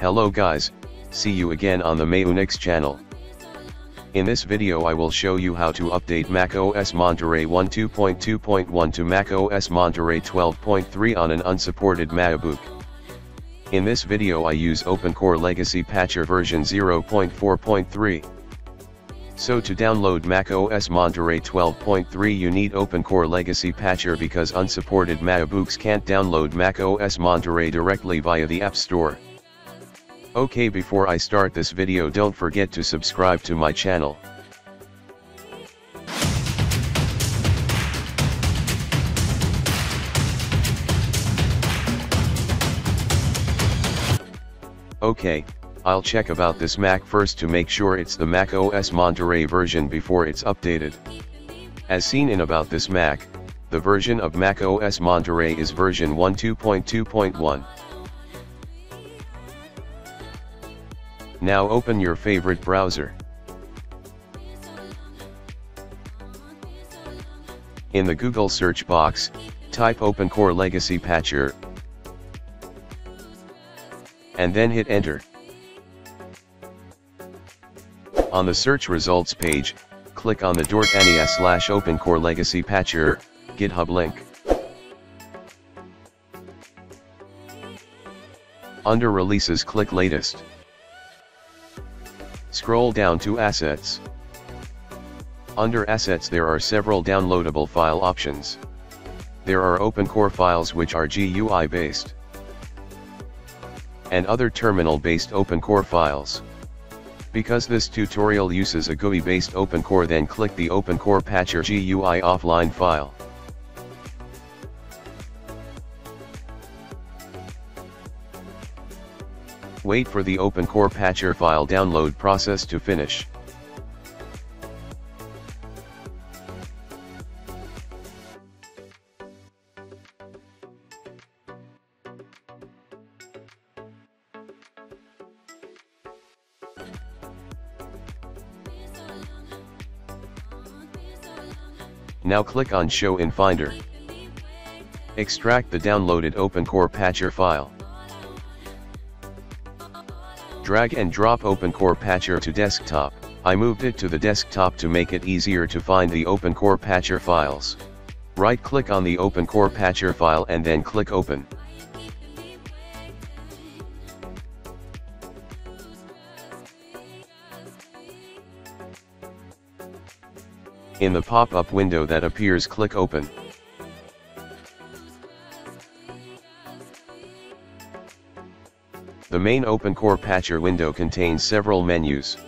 Hello guys, see you again on the Mayunix channel. In this video I will show you how to update macOS Monterey 12.2.1 to macOS Monterey 12.3 on an unsupported MacBook. In this video I use OpenCore Legacy Patcher version 0.4.3. So to download macOS Monterey 12.3 you need OpenCore Legacy Patcher because unsupported MacBooks can't download macOS Monterey directly via the App Store. Okay, before I start this video don't forget to subscribe to my channel. Okay, I'll check about this Mac first to make sure it's the macOS Monterey version before it's updated. As seen in about this Mac, the version of macOS Monterey is version 12.2.1. Now open your favorite browser. In the Google search box, type OpenCore Legacy Patcher, and then hit enter. On the search results page, click on the Dortania/OpenCore Legacy Patcher GitHub link. Under Releases click Latest. Scroll down to Assets. Under Assets there are several downloadable file options. There are OpenCore files which are GUI based, and other terminal based OpenCore files. Because this tutorial uses a GUI based OpenCore then click the OpenCore Patcher GUI offline file. Wait for the OpenCore Patcher file download process to finish. Now click on Show in Finder. Extract the downloaded OpenCore Patcher file. Drag and drop OpenCore Patcher to desktop. I moved it to the desktop to make it easier to find the OpenCore Patcher files. Right click on the OpenCore Patcher file and then click Open. In the pop-up window that appears click Open. The main OpenCore Patcher window contains several menus.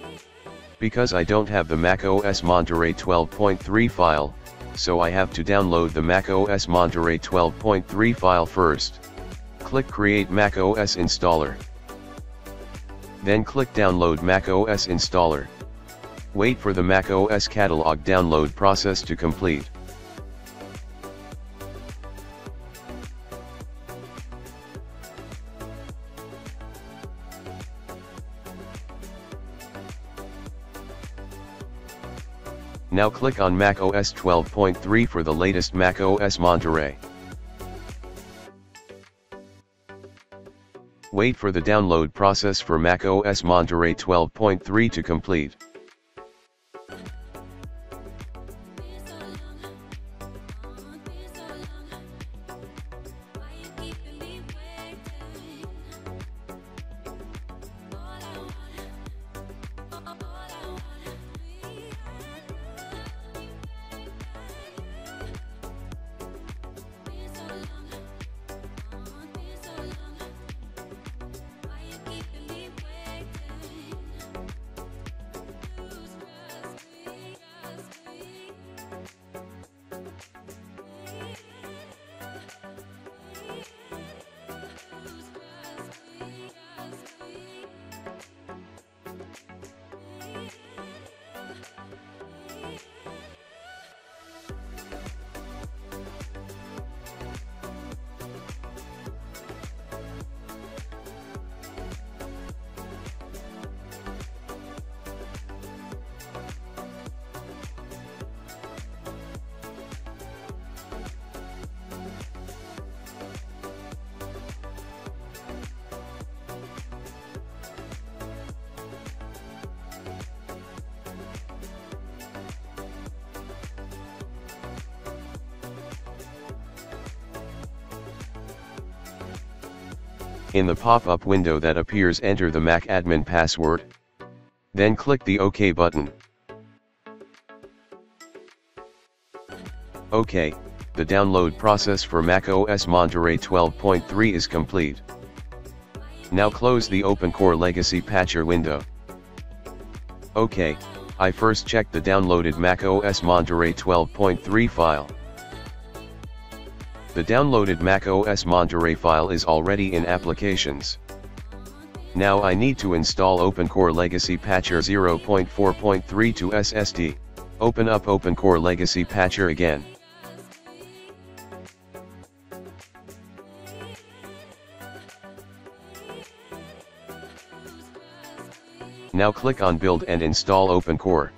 Because I don't have the macOS Monterey 12.3 file, so I have to download the macOS Monterey 12.3 file first. Click Create macOS Installer. Then click Download macOS Installer. Wait for the macOS Catalog download process to complete. Now click on macOS 12.3 for the latest macOS Monterey. Wait for the download process for macOS Monterey 12.3 to complete. In the pop-up window that appears, enter the Mac admin password. Then click the OK button. OK, the download process for macOS Monterey 12.3 is complete. Now close the OpenCore Legacy Patcher window. OK, I first checked the downloaded macOS Monterey 12.3 file. The downloaded macOS Monterey file is already in Applications. Now I need to install OpenCore Legacy Patcher 0.4.3 to SSD. Open up OpenCore Legacy Patcher again. Now click on Build and install OpenCore.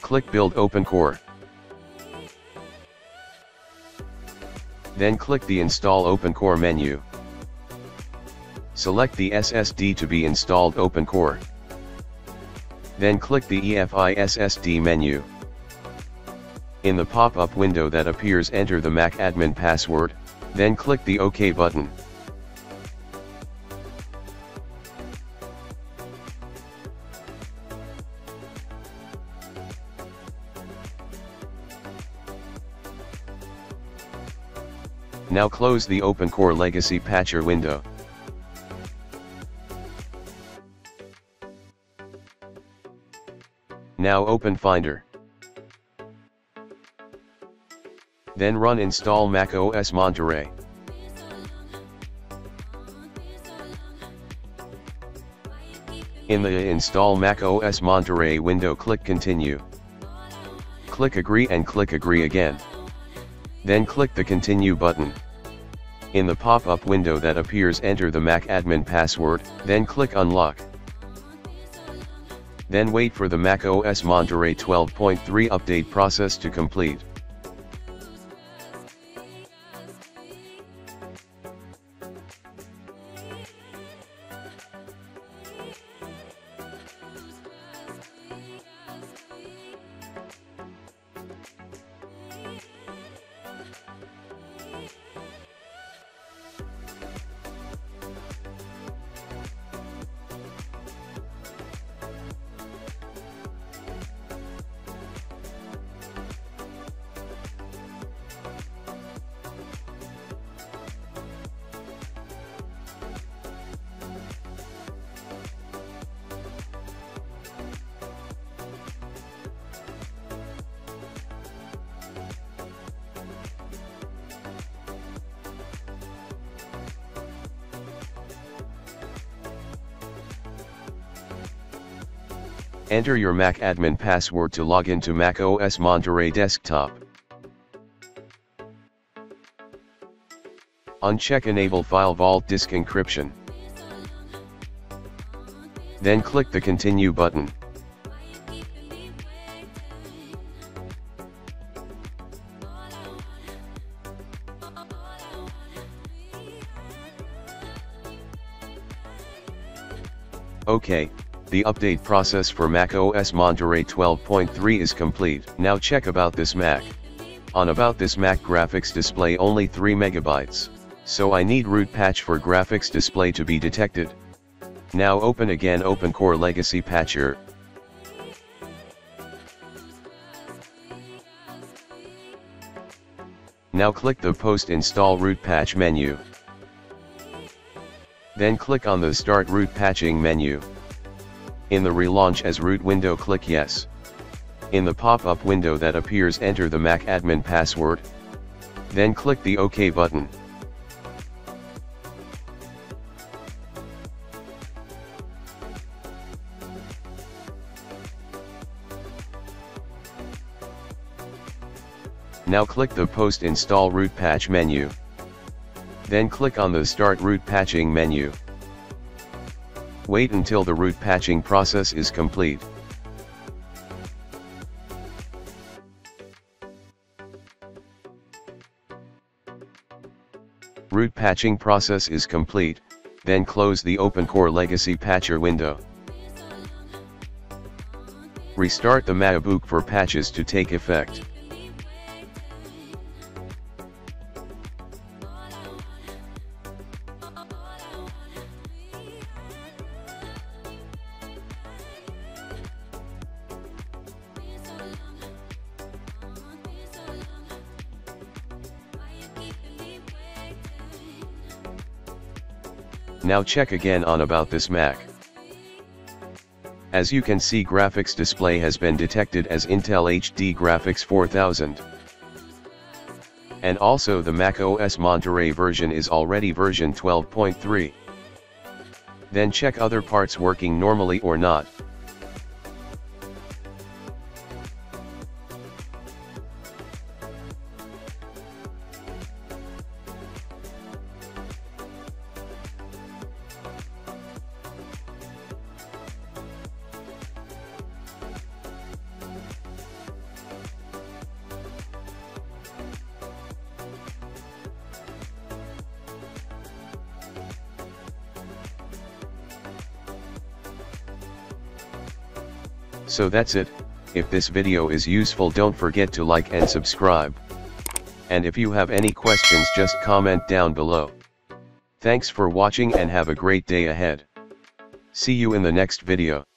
Click Build OpenCore. Then click the Install OpenCore menu. Select the SSD to be installed OpenCore. Then click the EFI SSD menu. In the pop-up window that appears, enter the Mac admin password, then click the OK button. Now close the OpenCore Legacy Patcher window. Now open Finder. Then run install macOS Monterey. In the Install macOS Monterey window, click Continue. Click Agree and click Agree again. Then click the Continue button. In the pop-up window that appears, enter the Mac admin password, then click Unlock. Then wait for the macOS Monterey 12.3 update process to complete. Enter your Mac admin password to log into macOS Monterey desktop. Uncheck Enable File Vault Disk Encryption. Then click the Continue button. OK. The update process for macOS Monterey 12.3 is complete. Now check About This Mac. On About This Mac, graphics display only 3 megabytes. So I need root patch for graphics display to be detected. Now open again OpenCore Legacy Patcher. Now click the Post Install Root Patch menu. Then click on the Start Root Patching menu. In the Relaunch as Root window, click Yes. In the pop-up window that appears, enter the Mac admin password. Then click the OK button. Now click the Post Install Root Patch menu. Then click on the Start Root Patching menu. Wait until the root patching process is complete. Root patching process is complete, then close the OpenCore Legacy Patcher window. Restart the MacBook for patches to take effect. Now check again on About This Mac. As you can see, graphics display has been detected as Intel HD Graphics 4000. And also the macOS Monterey version is already version 12.3. Then check other parts working normally or not. So that's it. If this video is useful, don't forget to like and subscribe. And if you have any questions, just comment down below. Thanks for watching and have a great day ahead. See you in the next video.